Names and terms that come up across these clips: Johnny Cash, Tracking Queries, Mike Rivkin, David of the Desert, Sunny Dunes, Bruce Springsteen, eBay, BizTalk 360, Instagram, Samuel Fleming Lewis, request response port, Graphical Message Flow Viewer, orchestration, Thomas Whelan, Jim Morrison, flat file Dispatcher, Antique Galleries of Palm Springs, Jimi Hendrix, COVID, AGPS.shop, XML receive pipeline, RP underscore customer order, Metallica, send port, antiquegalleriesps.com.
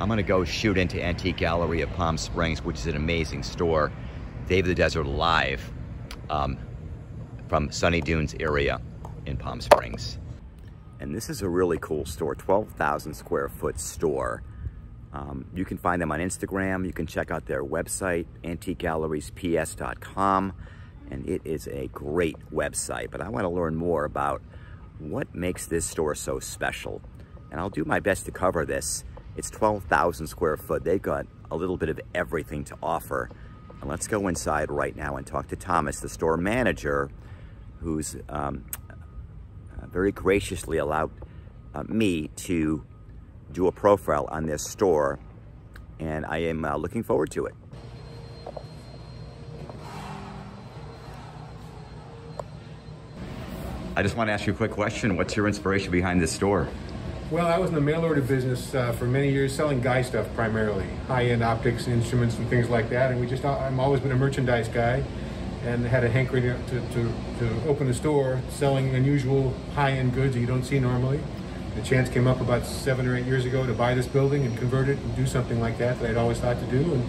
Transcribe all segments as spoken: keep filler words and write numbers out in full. I'm gonna go shoot into Antique Gallery of Palm Springs, which is an amazing store. David of the Desert live um, from Sunny Dunes area in Palm Springs. And this is a really cool store, twelve thousand square foot store. Um, you can find them on Instagram. You can check out their website, antique galleries p s dot com. And it is a great website, but I want to learn more about what makes this store so special. And I'll do my best to cover this. It's twelve thousand square foot. They've got a little bit of everything to offer. And let's go inside right now and talk to Thomas, the store manager, who's um, uh, very graciously allowed uh, me to do a profile on this store. And I am uh, looking forward to it. I just want to ask you a quick question. What's your inspiration behind this store? Well, I was in the mail order business uh, for many years, selling guy stuff primarily, high-end optics, instruments, and things like that. And we just—I've always been a merchandise guy, and had a hankering to, to, to open a store selling unusual high-end goods that you don't see normally. The chance came up about seven or eight years ago to buy this building and convert it and do something like that that I'd always thought to do. And,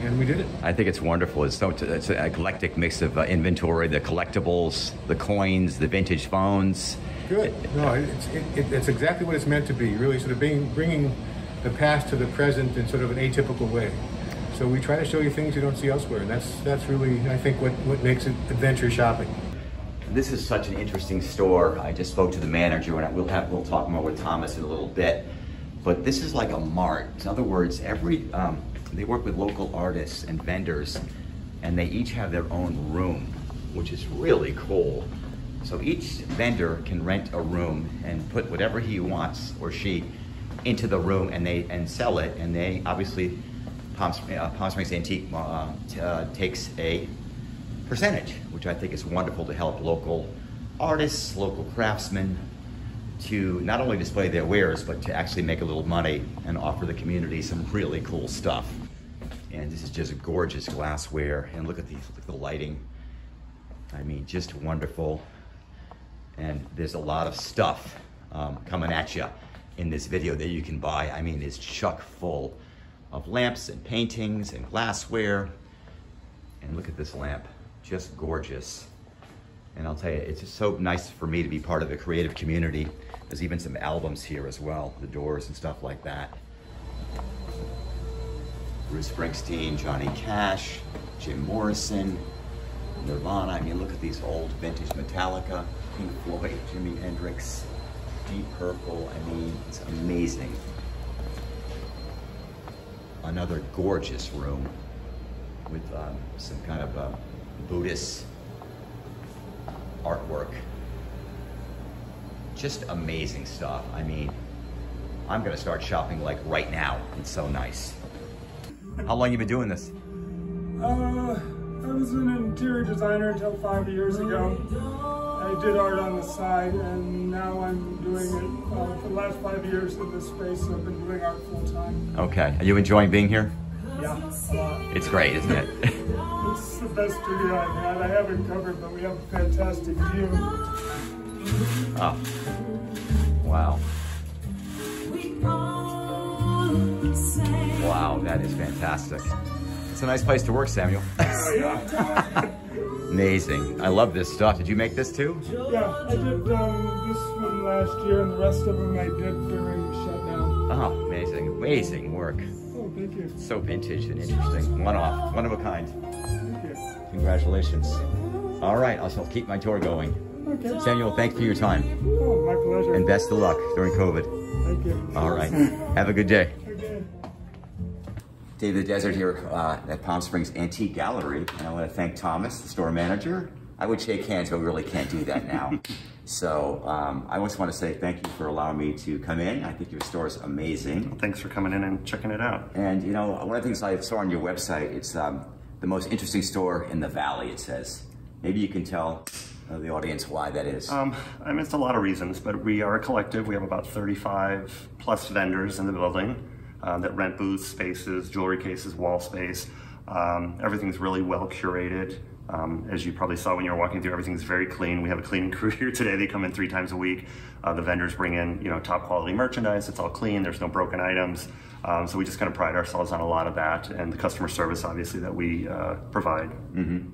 And we did it. I think it's wonderful. It's, so, it's an eclectic mix of uh, inventory, the collectibles, the coins, the vintage phones. Good. No, it's, it, it, it's exactly what it's meant to be, really, sort of being, bringing the past to the present in sort of an atypical way. So we try to show you things you don't see elsewhere. And that's, that's really, I think, what, what makes it adventure shopping. This is such an interesting store. I just spoke to the manager, and we'll, have, we'll talk more with Thomas in a little bit. But this is like a mart. In other words, every... Um, They work with local artists and vendors, and they each have their own room, which is really cool. So each vendor can rent a room and put whatever he wants or she into the room, and they and sell it. And they obviously, Palm, uh, Palm Springs Antique uh, uh, takes a percentage, which I think is wonderful to help local artists, local craftsmen, to not only display their wares, but to actually make a little money and offer the community some really cool stuff. And this is just gorgeous glassware. And look at the, look at the lighting. I mean, just wonderful. And there's a lot of stuff um, coming at you in this video that you can buy. I mean, it's chock full of lamps and paintings and glassware. And look at this lamp, just gorgeous. And I'll tell you, it's just so nice for me to be part of the creative community. There's even some albums here as well, the Doors and stuff like that. Bruce Springsteen, Johnny Cash, Jim Morrison, Nirvana. I mean, look at these old vintage Metallica, Pink Floyd, Jimi Hendrix, Deep Purple. I mean, it's amazing. Another gorgeous room with um, some kind of uh, Buddhist artwork. Just amazing stuff. I mean, I'm gonna start shopping like right now. It's so nice. How long you been doing this? Uh, I was an interior designer until five years ago. I did art on the side, and now I'm doing it uh, for the last five years in this space. So I've been doing art full time. Okay. Are you enjoying being here? Yeah, a lot. It's great, isn't it? It's the best studio I've had. I haven't covered, but we have a fantastic view. Oh, wow. Wow, that is fantastic. It's a nice place to work, Samuel. Oh, yeah. Amazing. I love this stuff. Did you make this too? Yeah, I did um, this one last year, and the rest of them I did during shutdown. Oh, amazing. Amazing work. Thank you. So vintage and interesting. One off, one of a kind. Thank you. Congratulations. All right, I'll keep my tour going. Okay. Samuel, thanks for your time. Oh, my pleasure. And best of luck during COVID. Thank you. All right, have a good day. Okay. David of the Desert here uh, at Palm Springs Antique Gallery. And I want to thank Thomas, the store manager. I would shake hands, but we really can't do that now. So um, I just want to say thank you for allowing me to come in. I think your store is amazing. Well, thanks for coming in and checking it out. And you know, one of the things I saw on your website, it's um, the most interesting store in the valley, it says. Maybe you can tell uh, the audience why that is. Um, I missed a lot of reasons, but we are a collective. We have about thirty-five plus vendors in the building uh, that rent booths, spaces, jewelry cases, wall space. Um, everything's really well curated. Um, as you probably saw when you were walking through, everything's very clean. We have a cleaning crew here today. They come in three times a week. Uh, the vendors bring in, you know, top quality merchandise. It's all clean. There's no broken items. Um, so we just kind of pride ourselves on a lot of that, and the customer service, obviously, that we uh, provide. Mm-hmm.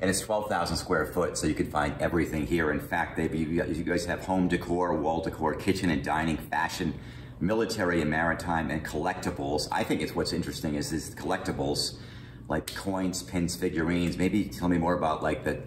And it's twelve thousand square foot, so you can find everything here. In fact, they you guys have home decor, wall decor, kitchen and dining, fashion, military and maritime, and collectibles. I think it's what's interesting is these collectibles, like coins, pins, figurines. Maybe tell me more about like the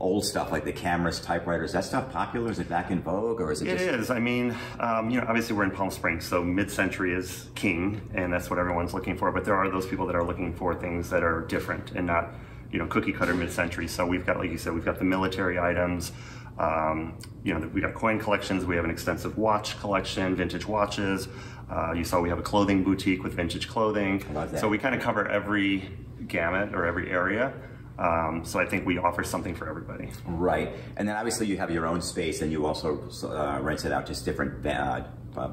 old stuff, like the cameras, typewriters. Is that stuff popular? Is it back in vogue, or is it just... It is. I mean, um, you know, obviously we're in Palm Springs, so mid-century is king, and that's what everyone's looking for. But there are those people that are looking for things that are different and not, you know, cookie cutter mid-century. So we've got, like you said, we've got the military items. Um, you know, we've got coin collections. We have an extensive watch collection, vintage watches. Uh, you saw we have a clothing boutique with vintage clothing. I love that. So we kind of cover every gamut or every area. Um, so I think we offer something for everybody. Right. And then obviously you have your own space, and you also uh, rent it out to different uh,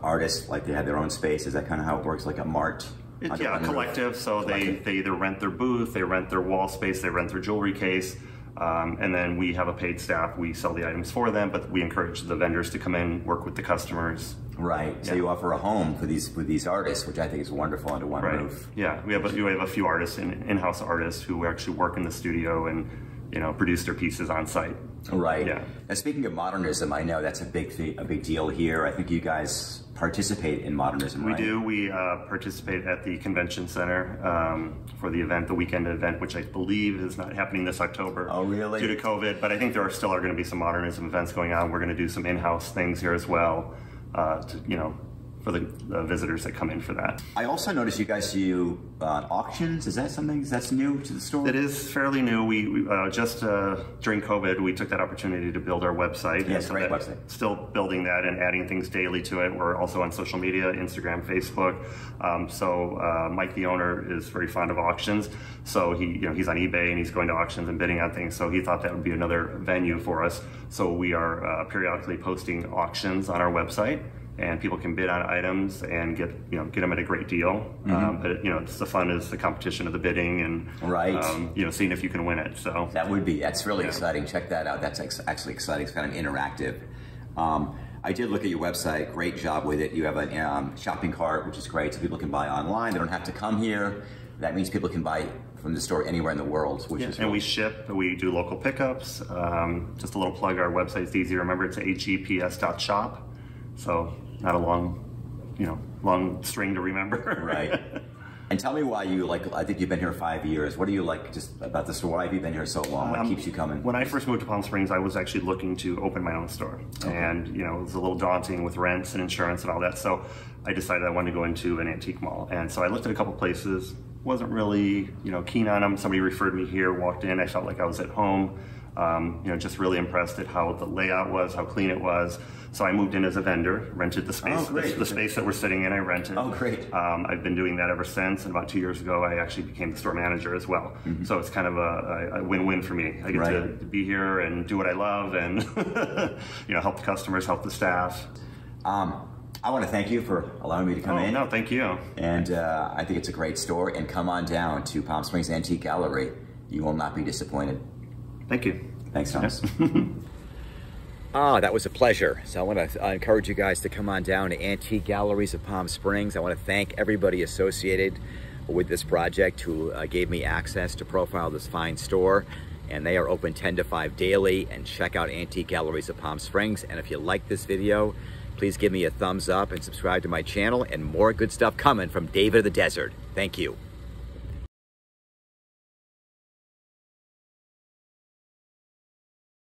artists. Like they have their own space. Is that kind of how it works, like a mart? It, yeah, a collective. So collective. They, they either rent their booth, they rent their wall space, they rent their jewelry case. Um, and then we have a paid staff. We sell the items for them, but we encourage the vendors to come in, work with the customers. Right. Yeah. So you offer a home for these for these artists, which I think is wonderful under one right. roof. Yeah. We have a, we have a few artists, in, in-house artists, who actually work in the studio and, you know, produce their pieces on site. Right. Yeah. And speaking of modernism, I know that's a big thing, a big deal here. I think you guys participate in modernism, right? We do. We uh, participate at the convention center um, for the event, the weekend event, which I believe is not happening this October. Oh, really? Due to COVID. But I think there are still are going to be some modernism events going on. We're going to do some in-house things here as well, uh, to, you know, for the, the visitors that come in for that. I also noticed you guys do uh, auctions. Is that something that's new to the store? It is fairly new. We, we uh, just uh, during COVID, we took that opportunity to build our website. Yes, so great website. Still building that and adding things daily to it. We're also on social media, Instagram, Facebook. Um, so uh, Mike, the owner, is very fond of auctions. So he, you know, he's on eBay and he's going to auctions and bidding on things. So he thought that would be another venue for us. So we are uh, periodically posting auctions on our website, and people can bid on items and get you know get them at a great deal. Mm-hmm. um, but you know it's the fun is the competition of the bidding and right. um, you know seeing if you can win it. So that would be that's really yeah. exciting. Check that out. That's ex actually exciting. It's kind of interactive. Um, I did look at your website. Great job with it. You have a um, shopping cart, which is great, so people can buy online. They don't have to come here. That means people can buy from the store anywhere in the world, which yeah, is and cool. We ship. We do local pickups. Um, just a little plug. Our website's easy to remember. It's A G P S dot shop. So. Not a long, you know, long string to remember. Right. And tell me why you like, I think you've been here five years. What do you like just about the store? Why have you been here so long? What um, keeps you coming? When I first moved to Palm Springs, I was actually looking to open my own store. Okay. And, you know, it was a little daunting with rents and insurance and all that. So I decided I wanted to go into an antique mall. And so I looked at a couple places, wasn't really, you know, keen on them. Somebody referred me here, walked in. I felt like I was at home. Um, you know, just really impressed at how the layout was, how clean it was. So I moved in as a vendor, rented the space, oh, the, the space that we're sitting in, I rented. Oh, great. Um, I've been doing that ever since, and about two years ago, I actually became the store manager as well. Mm-hmm. So it's kind of a win-win for me. I get right. to be here and do what I love and, you know, help the customers, help the staff. Um, I want to thank you for allowing me to come oh, in. No, thank you. And uh, I think it's a great store, and come on down to Palm Springs Antique Gallery. You will not be disappointed. Thank you. Thanks, Thomas. Ah, that was a pleasure. So I want to I encourage you guys to come on down to Antique Galleries of Palm Springs. I want to thank everybody associated with this project who uh, gave me access to profile this fine store. And they are open ten to five daily. And check out Antique Galleries of Palm Springs. And if you like this video, please give me a thumbs up and subscribe to my channel. And more good stuff coming from David of the Desert. Thank you.